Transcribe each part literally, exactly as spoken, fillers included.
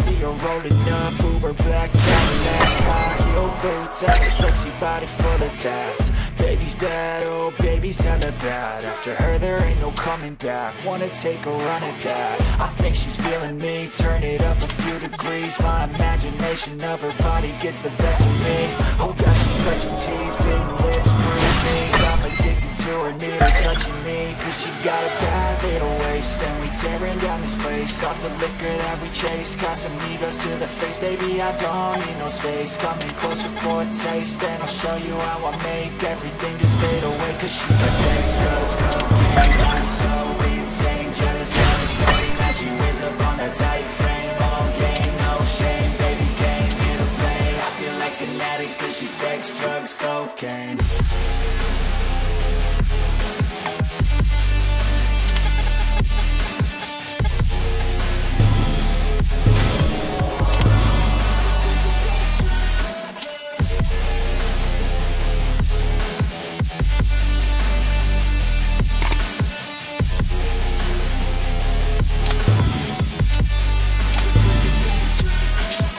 See her rolling up, Uber black Cadillac, high heel boots, and a sexy body full of tats. Baby's bad, oh baby's hella bad. After her there ain't no coming back. Wanna take a run at that. I think she's feeling me, turn it up a few degrees. My imagination of her body gets the best of me. Oh gosh, she's such a tease, big lips, bruised knees. I'm addicted to her, near her touching me. Cause she got a bad little waist, and we tearing down this place off the liquor that we chase. Casamigos to the face, baby I don't need no space. Coming closer for a taste, and I'll show you how I make everything just fade away. Cause she's a sex, drugs, cocaine, I'm so insane. Jealous of the pain that she wears up on a tight frame. All game, no shame, baby can't get a play. I feel like an addict cause she's sex, drugs, cocaine.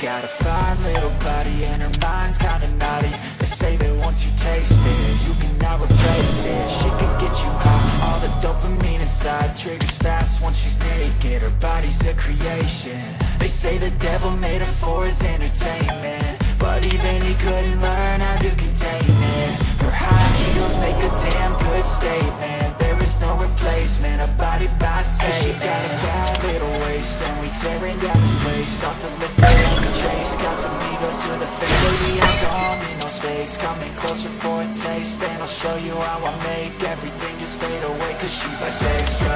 Got a fine little body and her mind's kinda naughty. They say that once you taste it, you cannot replace it. She could get you high, all the dopamine inside triggers fast once she's naked. Her body's a creation. They say the devil made her for his entertainment, but even he couldn't learn how to contain it. Her high heels make a damn good statement. There is no replacement, a body by Satan. She got a bad little waist, and we tearing down this place off the liquor. To the face, baby I don't need no space. Coming closer for a taste, and I'll show you how I make everything just fade away. Cause she's like sex,